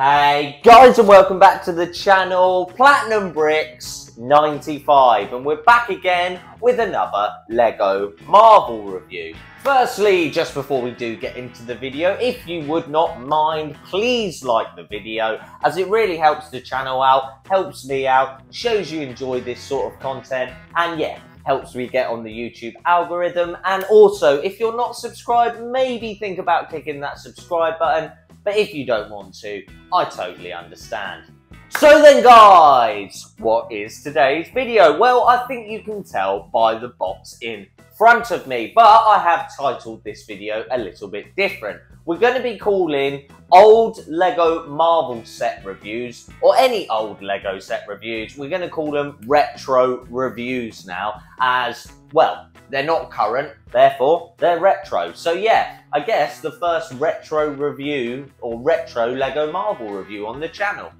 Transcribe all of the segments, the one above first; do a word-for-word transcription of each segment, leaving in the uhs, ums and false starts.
Hey guys, and welcome back to the channel, Platinum Bricks ninety-five, and we're back again with another Lego Marvel review. Firstly, just before we do get into the video, if you would not mind, please like the video, as it really helps the channel out, helps me out, shows you enjoy this sort of content, and yeah, helps me get on the YouTube algorithm. And also, if you're not subscribed, maybe think about clicking that subscribe button. But if you don't want to, I totally understand. So then guys, what is today's video? Well, I think you can tell by the box in front of me, but I have titled this video a little bit different. We're going to be calling old Lego Marvel set reviews, or any old Lego set reviews, we're going to call them retro reviews now, as well, they're not current, therefore they're retro. So yeah, I guess the first retro review or retro Lego Marvel review on the channel.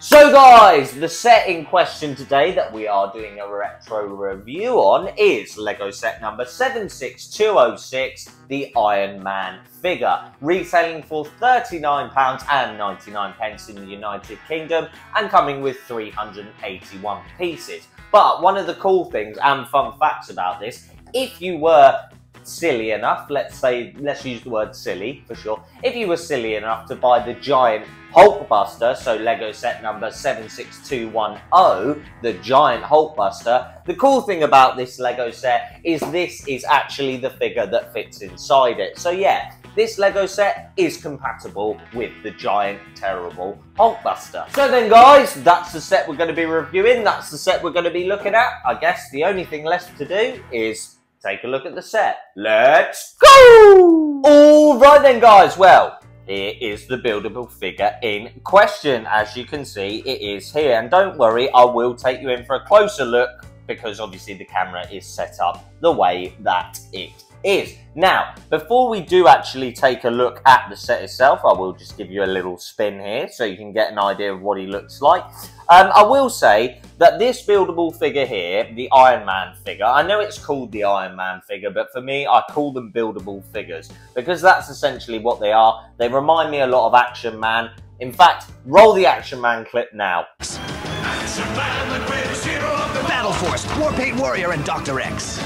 So guys, the set in question today that we are doing a retro review on is Lego set number seven six two oh six, the Iron Man figure, retailing for thirty-nine pounds ninety-nine in the United Kingdom and coming with three hundred eighty-one pieces. But one of the cool things and fun facts about this, if you were silly enough, let's say, let's use the word silly for sure, if you were silly enough to buy the giant Hulkbuster, so Lego set number seven six two one oh, the giant Hulkbuster, the cool thing about this Lego set is this is actually the figure that fits inside it. So yeah, this Lego set is compatible with the giant, terrible Hulkbuster. So then guys, that's the set we're going to be reviewing, that's the set we're going to be looking at. I guess the only thing left to do is take a look at the set. Let's go! Alright then guys, well, here is the buildable figure in question. As you can see, it is here. And don't worry, I will take you in for a closer look, because obviously the camera is set up the way that it is. Now, before we do actually take a look at the set itself, I will just give you a little spin here so you can get an idea of what he looks like. Um, I will say that this buildable figure here, the Iron Man figure, I know it's called the Iron Man figure, but for me, I call them buildable figures because that's essentially what they are. They remind me a lot of Action Man. In fact, roll the Action Man clip now. Action Man, the greatest hero of the Battle Force, Warpaint Warrior, and Doctor X.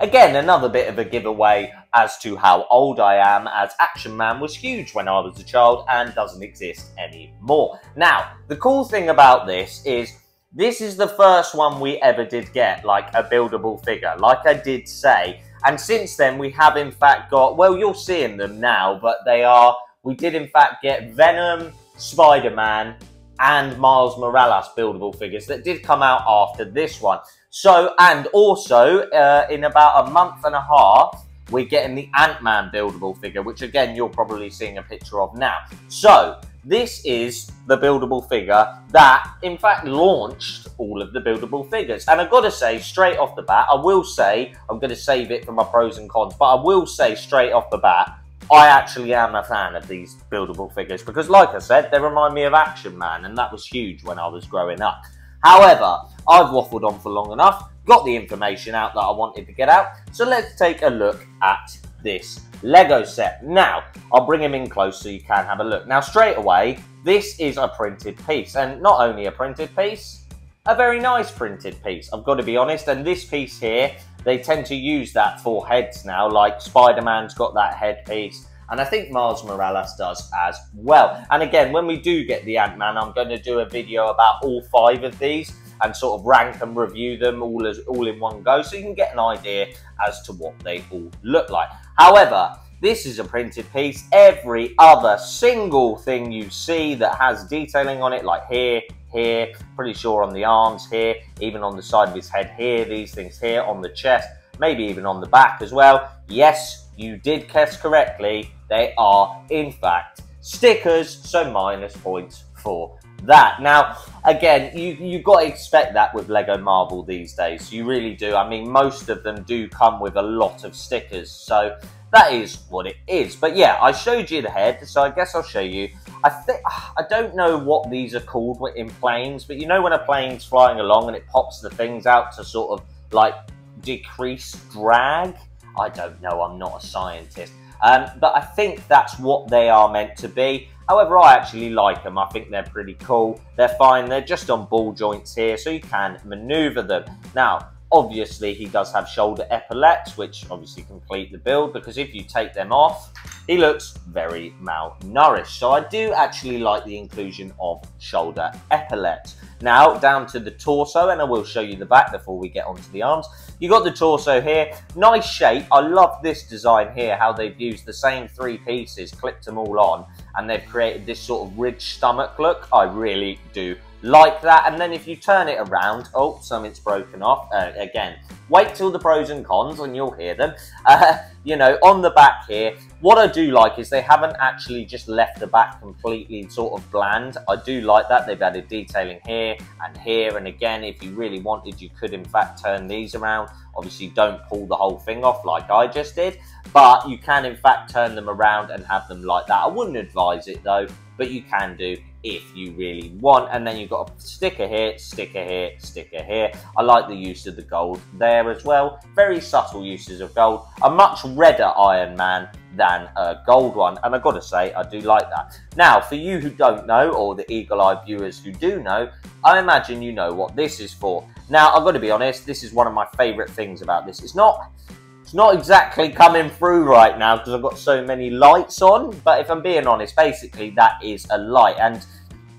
Again, another bit of a giveaway as to how old I am, as Action Man was huge when I was a child and doesn't exist anymore. Now, the cool thing about this is this is the first one we ever did get, like a buildable figure, like I did say. And since then, we have in fact got, well, you're seeing them now, but they are, we did in fact get Venom, Spider-Man, and Miles Morales buildable figures that did come out after this one. So, and also, uh, in about a month and a half, we're getting the Ant-Man buildable figure, which again, you're probably seeing a picture of now. So, this is the buildable figure that, in fact, launched all of the buildable figures. And I've got to say, straight off the bat, I will say, I'm going to save it for my pros and cons, but I will say straight off the bat, I actually am a fan of these buildable figures, because like I said, they remind me of Action Man, and that was huge when I was growing up. However, I've waffled on for long enough, got the information out that I wanted to get out, so let's take a look at this Lego set. Now, I'll bring him in close so you can have a look. Now, straight away, this is a printed piece, and not only a printed piece, a very nice printed piece, I've got to be honest, and this piece here, they tend to use that for heads now, like Spider-Man's got that headpiece, and I think Miles Morales does as well. And again, when we do get the Ant-Man, I'm going to do a video about all five of these and sort of rank and review them all as all in one go, so you can get an idea as to what they all look like. However, this is a printed piece. Every other single thing you see that has detailing on it, like here, here, pretty sure on the arms here, even on the side of his head here, these things here, on the chest, maybe even on the back as well. Yes, you did guess correctly, they are in fact stickers, so minus points for that. Now, again, you, you've got to expect that with Lego Marvel these days, you really do. I mean, most of them do come with a lot of stickers, so that is what it is. But yeah, I showed you the head, so I guess I'll show you. I think, I don't know what these are called in planes, but you know when a plane's flying along and it pops the things out to sort of like decrease drag? I don't know, I'm not a scientist. Um, but I think that's what they are meant to be. However, I actually like them. I think they're pretty cool. They're fine. They're just on ball joints here, so you can maneuver them. Now, obviously, he does have shoulder epaulets, which obviously complete the build, because if you take them off, he looks very malnourished. So I do actually like the inclusion of shoulder epaulets. Now, down to the torso, and I will show you the back before we get onto the arms. You've got the torso here. Nice shape. I love this design here, how they've used the same three pieces, clipped them all on, and they've created this sort of ridged stomach look. I really do like that. And then if you turn it around, oh, something's broken off. Uh, again, wait till the pros and cons and you'll hear them. Uh, you know, on the back here, what I do like is they haven't actually just left the back completely sort of bland. I do like that. They've added detailing here and here. And again, if you really wanted, you could in fact turn these around. Obviously, don't pull the whole thing off like I just did, but you can in fact turn them around and have them like that. I wouldn't advise it though, but you can do if you really want. And then you've got a sticker here, sticker here, sticker here. I like the use of the gold there as well. Very subtle uses of gold. A much redder Iron Man than a gold one, and I've got to say, I do like that. Now, for you who don't know, or the eagle-eyed viewers who do know, I imagine you know what this is for. Now, I've got to be honest, this is one of my favourite things about this. It's not... It's not exactly coming through right now because I've got so many lights on, but if I'm being honest, basically that is a light. And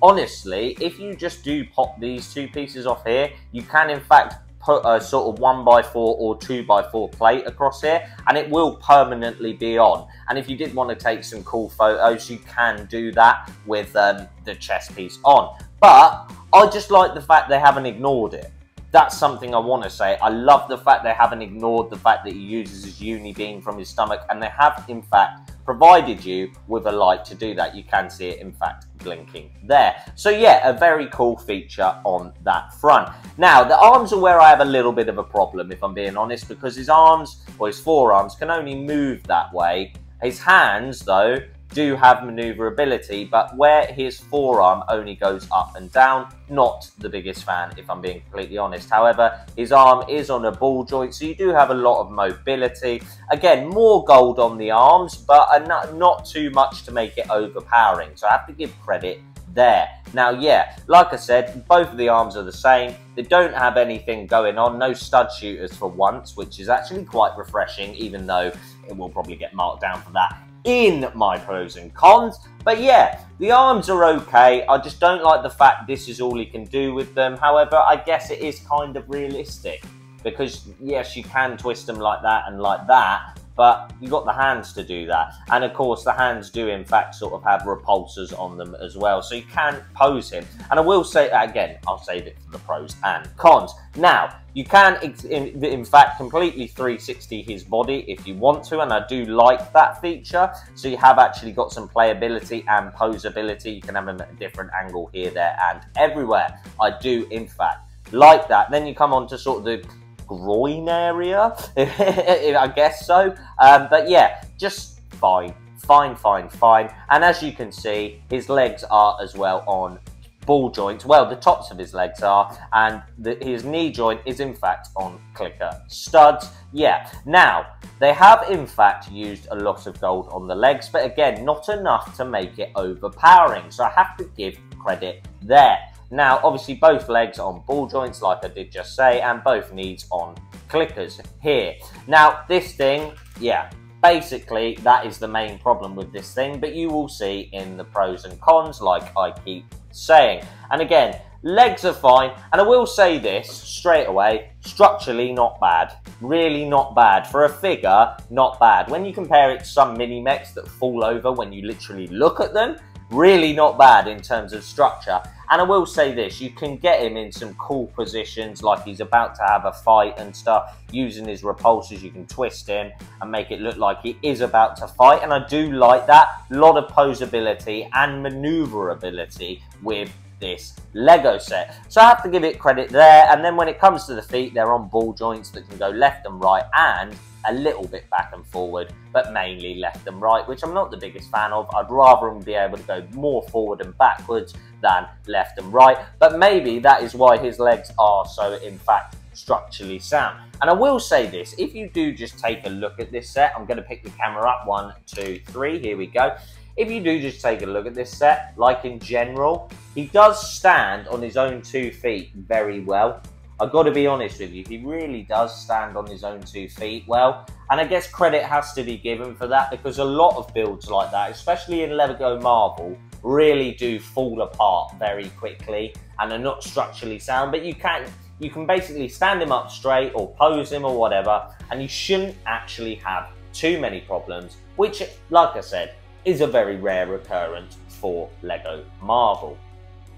honestly, if you just do pop these two pieces off here, you can in fact put a sort of one by four or two by four plate across here, and it will permanently be on. And if you did want to take some cool photos, you can do that with um, the chest piece on. But I just like the fact they haven't ignored it. That's something I want to say. I love the fact they haven't ignored the fact that he uses his uni beam from his stomach, and they have, in fact, provided you with a light to do that. You can see it, in fact, blinking there. So, yeah, a very cool feature on that front. Now, the arms are where I have a little bit of a problem, if I'm being honest, because his arms, or his forearms, can only move that way. His hands, though, do have maneuverability, but where his forearm only goes up and down, not the biggest fan, if I'm being completely honest. However, his arm is on a ball joint, so you do have a lot of mobility. Again, more gold on the arms, but not too much to make it overpowering, so I have to give credit there. Now, yeah, like I said, both of the arms are the same. They don't have anything going on, no stud shooters for once, which is actually quite refreshing, even though it will probably get marked down for that in my pros and cons. But yeah, the arms are okay. I just don't like the fact this is all he can do with them. However, I guess it is kind of realistic, because yes, you can twist them like that and like that, but you got the hands to do that. And of course, the hands do in fact sort of have repulsors on them as well, so you can pose him. And I will say that again, I'll save it for the pros and cons. Now, you can in, in fact completely three sixty his body if you want to, and I do like that feature. So you have actually got some playability and posability. You can have him at a different angle here, there and everywhere. I do in fact like that. Then you come on to sort of the groin area, I guess so. Um, but yeah, just fine, fine, fine, fine. And as you can see, his legs are as well on ball joints. Well, the tops of his legs are, and the, his knee joint is in fact on clicker studs. Yeah, now they have in fact used a lot of gold on the legs, but again, not enough to make it overpowering, so I have to give credit there. Now, obviously, both legs on ball joints, like I did just say, and both knees on clickers here. Now, this thing, yeah, basically, that is the main problem with this thing, but you will see in the pros and cons, like I keep saying. And again, legs are fine, and I will say this straight away, structurally not bad. Really not bad. For a figure, not bad. When you compare it to some mini-mechs that fall over when you literally look at them, really not bad in terms of structure. And I will say this, you can get him in some cool positions, like he's about to have a fight and stuff. Using his repulsors, you can twist him and make it look like he is about to fight. And I do like that. A lot of posability and maneuverability with this Lego set. So I have to give it credit there. And then when it comes to the feet, they're on ball joints that can go left and right and a little bit back and forward, but mainly left and right, which I'm not the biggest fan of. I'd rather him be able to go more forward and backwards than left and right, but maybe that is why his legs are so, in fact, structurally sound. And I will say this, if you do just take a look at this set, I'm going to pick the camera up, one, two, three, here we go. if you do just take a look at this set, like in general, he does stand on his own two feet very well. I've got to be honest with you, he really does stand on his own two feet well. And I guess credit has to be given for that, because a lot of builds like that, especially in Lego Marvel, really do fall apart very quickly and are not structurally sound. But you can, you can basically stand him up straight or pose him or whatever, and you shouldn't actually have too many problems, which, like I said, is a very rare occurrence for Lego Marvel.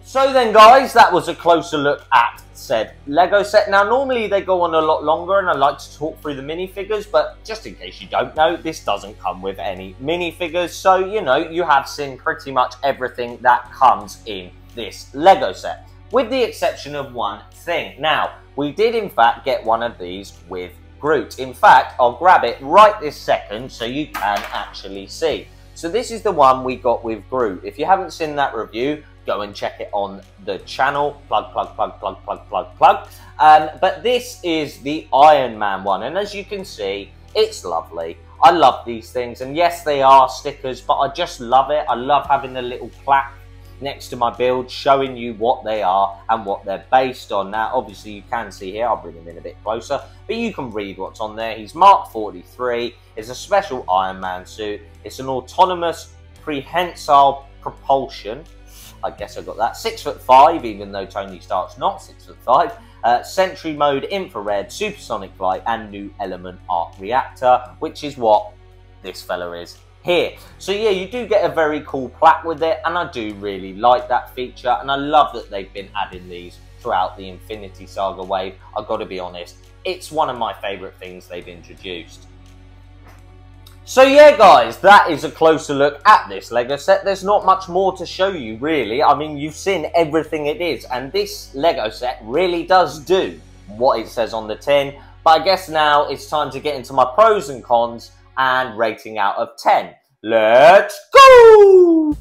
So then guys, that was a closer look at said Lego set. Now normally they go on a lot longer and I like to talk through the minifigures, but just in case you don't know, this doesn't come with any minifigures. So, you know, you have seen pretty much everything that comes in this Lego set, with the exception of one thing. Now, we did in fact get one of these with Groot. In fact, I'll grab it right this second so you can actually see. So this is the one we got with Groot. If you haven't seen that review, go and check it on the channel. Plug, plug, plug, plug, plug, plug, plug. Um, but this is the Iron Man one. And as you can see, it's lovely. I love these things. And yes, they are stickers, but I just love it. I love having the little plaque next to my build showing you what they are and what they're based on. Now, obviously, you can see here, I'll bring him in a bit closer, but you can read what's on there. He's Mark forty-three. It's a special Iron Man suit. It's an autonomous prehensile propulsion. I guess I got that. Six foot five, even though Tony Stark's not six foot five. Uh, sentry mode, infrared, supersonic flight, and new element arc reactor, which is what this fella is here. So yeah, you do get a very cool plaque with it, and I do really like that feature, and I love that they've been adding these throughout the Infinity Saga wave. I've got to be honest, it's one of my favourite things they've introduced. So yeah guys, that is a closer look at this Lego set. There's not much more to show you really. I mean, you've seen everything it is, and this Lego set really does do what it says on the tin. But I guess now it's time to get into my pros and cons and rating out of ten. Let's go!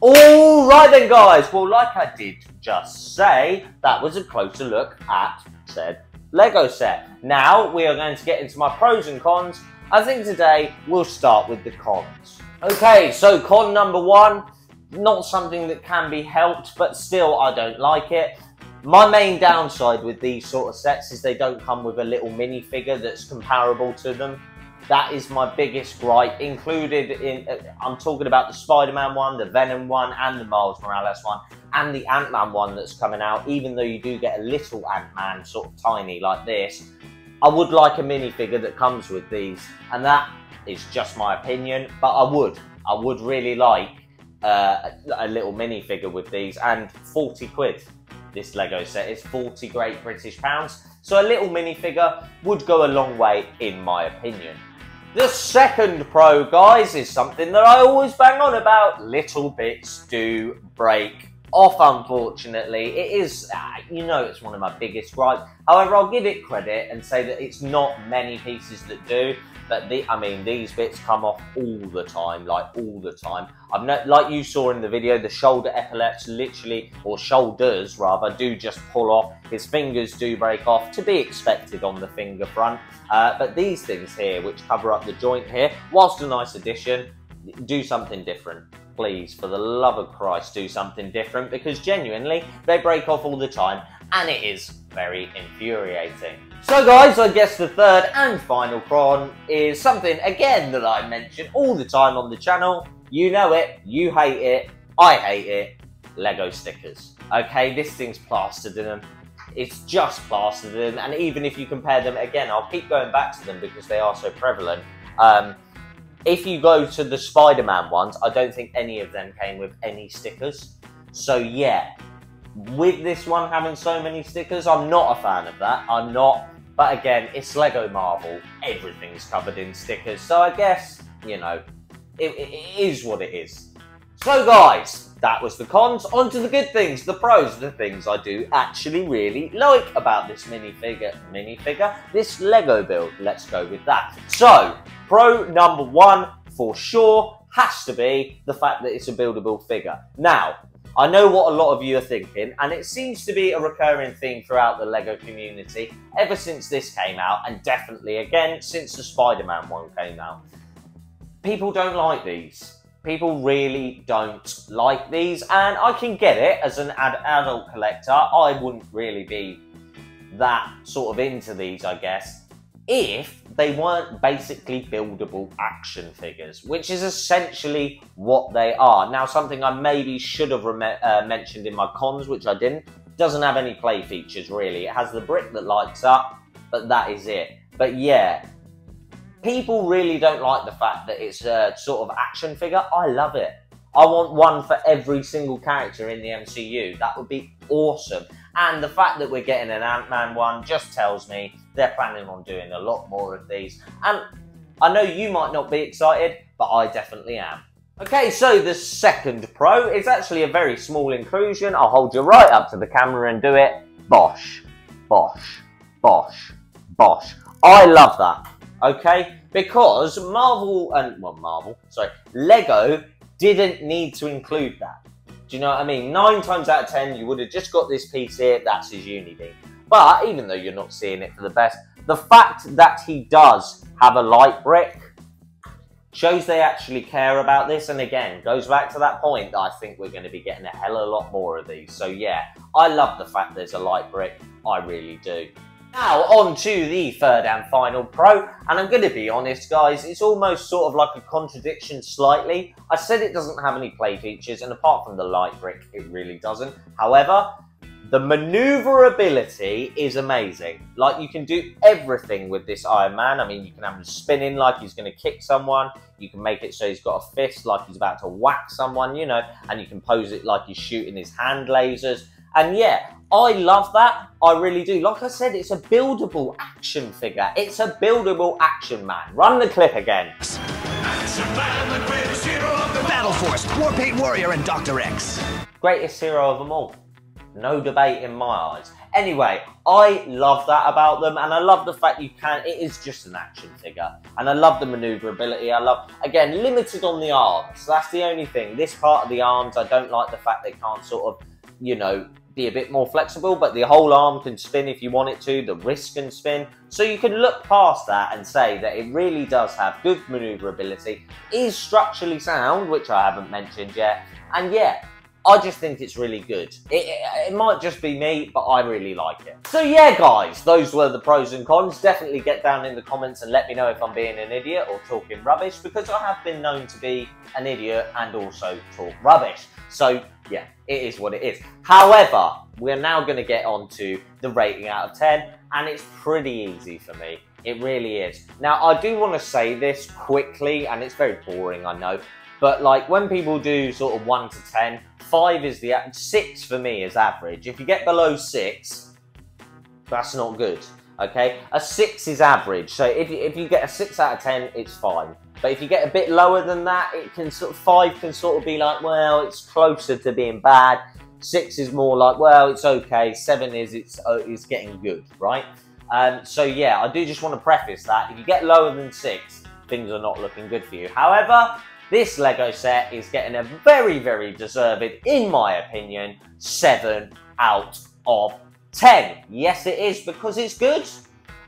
Alright then guys, well like I did just say, that was a closer look at said Lego set. Now we are going to get into my pros and cons. I think today we'll start with the cons. Okay, so con number one, not something that can be helped, but still I don't like it. My main downside with these sort of sets is they don't come with a little minifigure that's comparable to them. That is my biggest gripe, included in, I'm talking about the Spider-Man one, the Venom one, and the Miles Morales one, and the Ant-Man one that's coming out, even though you do get a little Ant-Man, sort of tiny like this. I would like a minifigure that comes with these, and that is just my opinion, but I would. I would really like uh, a little minifigure with these, and forty quid, this Lego set is forty great British pounds, so a little minifigure would go a long way in my opinion. The second pro, guys, is something that I always bang on about. Little bits do break off, unfortunately. It is, you know, it's one of my biggest gripes. However, I'll give it credit and say that it's not many pieces that do, but the, I mean, these bits come off all the time, like all the time. I've no, like you saw in the video, the shoulder epaulets literally, or shoulders rather, do just pull off. His fingers do break off, to be expected on the finger front. Uh, but these things here, which cover up the joint here, whilst a nice addition, do something different. Please, for the love of Christ, do something different, because genuinely, they break off all the time, and it is very infuriating. So guys, I guess the third and final con is something, again, that I mention all the time on the channel. You know it, you hate it, I hate it, Lego stickers. Okay, this thing's plastered in them. It's just plastered in them, and even if you compare them, again, I'll keep going back to them because they are so prevalent. Um, If you go to the Spider-Man ones, I don't think any of them came with any stickers. So yeah, with this one having so many stickers, I'm not a fan of that. I'm not. But again, it's Lego Marvel. Everything's covered in stickers. So I guess, you know, it, it is what it is. So guys, that was the cons. On to the good things, the pros, the things I do actually really like about this minifigure, minifigure, this Lego build. Let's go with that. So, pro number one for sure has to be the fact that it's a buildable figure. Now, I know what a lot of you are thinking, and it seems to be a recurring theme throughout the Lego community ever since this came out, and definitely again since the Spider-Man one came out. People don't like these. People really don't like these, and I can get it. As an ad adult collector, I wouldn't really be that sort of into these, I guess, if they weren't basically buildable action figures, which is essentially what they are. Now, something I maybe should have uh, mentioned in my cons, which I didn't, doesn't have any play features, really. It has the brick that lights up, but that is it. But yeah, people really don't like the fact that it's a sort of action figure. I love it. I want one for every single character in the M C U. That would be awesome. And the fact that we're getting an Ant-Man one just tells me they're planning on doing a lot more of these. And I know you might not be excited, but I definitely am. Okay, so the second pro is actually a very small inclusion. I'll hold you right up to the camera and do it. Bosh, bosh, bosh, bosh. I love that. Okay, because Marvel and well, Marvel, sorry, Lego didn't need to include that. Do you know what I mean? Nine times out of ten, you would have just got this piece here. That's his uni beam. But even though you're not seeing it for the best, the fact that he does have a light brick shows they actually care about this. And again, goes back to that point that I think we're going to be getting a hell of a lot more of these. So yeah, I love the fact there's a light brick. I really do. Now on to the third and final pro, and I'm going to be honest guys, it's almost sort of like a contradiction slightly. I said it doesn't have any play features, and apart from the light brick, it really doesn't. However, the manoeuvrability is amazing. Like, you can do everything with this Iron Man. I mean, you can have him spinning like he's going to kick someone. You can make it so he's got a fist like he's about to whack someone, you know, and you can pose it like he's shooting his hand lasers. And yeah, I love that. I really do. Like I said, it's a buildable action figure. It's a buildable Action Man. Run the clip again. Action Man, the greatest hero of the Battle Force, Warpaint Warrior, and Doctor X. Greatest hero of them all. No debate in my eyes. Anyway, I love that about them, and I love the fact you can. It is just an action figure, and I love the manoeuvrability. I love, again, limited on the arms. That's the only thing. This part of the arms, I don't like the fact they can't sort of, you know, be a bit more flexible, but the whole arm can spin if you want it to, the wrist can spin, so you can look past that and say that it really does have good manoeuvrability, is structurally sound, which I haven't mentioned yet, and yeah, I just think it's really good. It, it, it might just be me, but I really like it. So yeah guys, those were the pros and cons. Definitely get down in the comments and let me know if I'm being an idiot or talking rubbish, because I have been known to be an idiot and also talk rubbish. So yeah, it is what it is. However, we're now going to get on to the rating out of ten, and it's pretty easy for me. It really is. Now, I do want to say this quickly, and it's very boring, I know, but like when people do sort of one to ten, five is the, six for me is average. If you get below six, that's not good, okay? A six is average. So if you, if you get a six out of ten, it's fine. But if you get a bit lower than that, it can sort of, five can sort of be like, well, it's closer to being bad. Six is more like, well, it's okay. Seven is it's uh, it's getting good, right? Um, so yeah, I do just want to preface that if you get lower than six, things are not looking good for you. However, this Lego set is getting a very, very deserved, in my opinion, seven out of ten. Yes, it is, because it's good.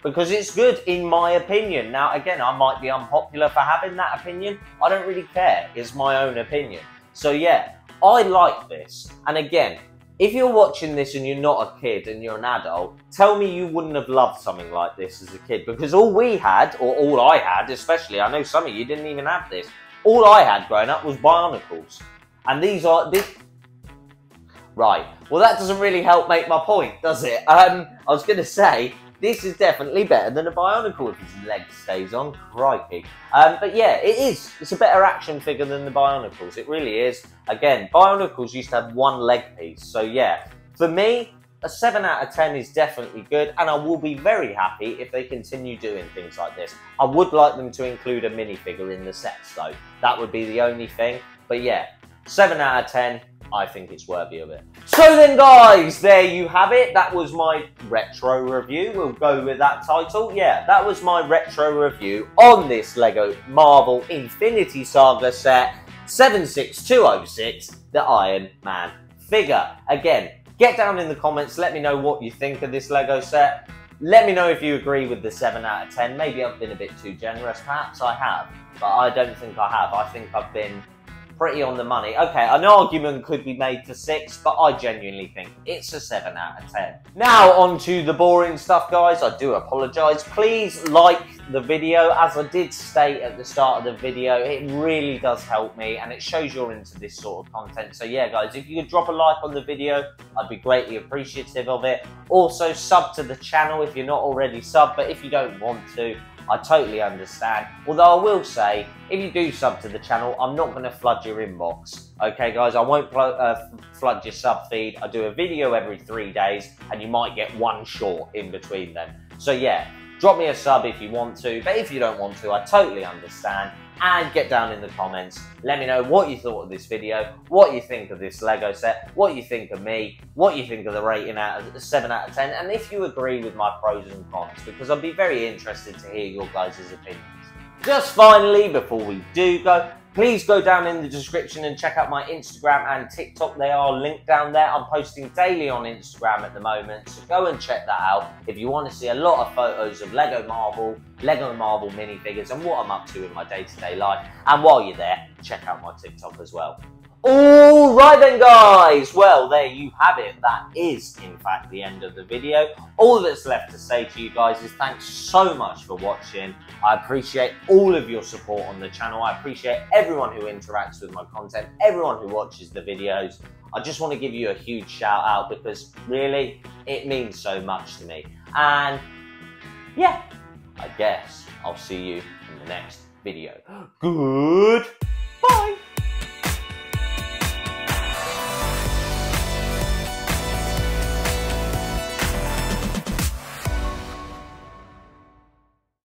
Because it's good, in my opinion. Now, again, I might be unpopular for having that opinion. I don't really care. It's my own opinion. So, yeah, I like this. And, again, if you're watching this and you're not a kid and you're an adult, tell me you wouldn't have loved something like this as a kid. Because all we had, or all I had especially, I know some of you didn't even have this. All I had growing up was Bionicles. And these are... This, right. Well, that doesn't really help make my point, does it? Um, I was going to say... This is definitely better than a Bionicle if his leg stays on, crikey. Um, but yeah, it is. It's a better action figure than the Bionicles. It really is. Again, Bionicles used to have one leg piece. So yeah, for me, a seven out of ten is definitely good. And I will be very happy if they continue doing things like this. I would like them to include a minifigure in the sets though. That would be the only thing. But yeah, seven out of ten. I think it's worthy of it. So then guys, there you have it. That was my retro review. We'll go with that title. Yeah, that was my retro review on this Lego Marvel Infinity Saga set seven six two oh six, the Iron Man figure. Again, get down in the comments. Let me know what you think of this Lego set. Let me know if you agree with the seven out of ten. Maybe I've been a bit too generous. Perhaps I have, but I don't think I have. I think I've been pretty on the money. Okay, an argument could be made for six, but I genuinely think it's a seven out of ten. Now, on to the boring stuff, guys. I do apologise. Please like the video. As I did state at the start of the video, it really does help me, and it shows you're into this sort of content. So yeah, guys, if you could drop a like on the video, I'd be greatly appreciative of it. Also, sub to the channel if you're not already subbed, but if you don't want to, I totally understand. Although I will say, if you do sub to the channel, I'm not going to flood your inbox. Okay, guys, I won't uh, flood your sub feed. I do a video every three days, and you might get one short in between them. So yeah, drop me a sub if you want to, but if you don't want to, I totally understand. And get down in the comments, let me know what you thought of this video, what you think of this Lego set, what you think of me, what you think of the rating out of seven out of ten, and if you agree with my pros and cons, because I'd be very interested to hear your guys' opinions. Just finally, before we do go, please go down in the description and check out my Instagram and TikTok. They are linked down there. I'm posting daily on Instagram at the moment, so go and check that out if you want to see a lot of photos of Lego Marvel, Lego Marvel minifigures, and what I'm up to in my day-to-day life. And while you're there, check out my TikTok as well. All right then, guys, well, there you have it. That is, in fact, the end of the video. All that's left to say to you guys is thanks so much for watching. I appreciate all of your support on the channel. I appreciate everyone who interacts with my content, everyone who watches the videos. I just want to give you a huge shout out because, really, it means so much to me. And, yeah, I guess I'll see you in the next video. Good.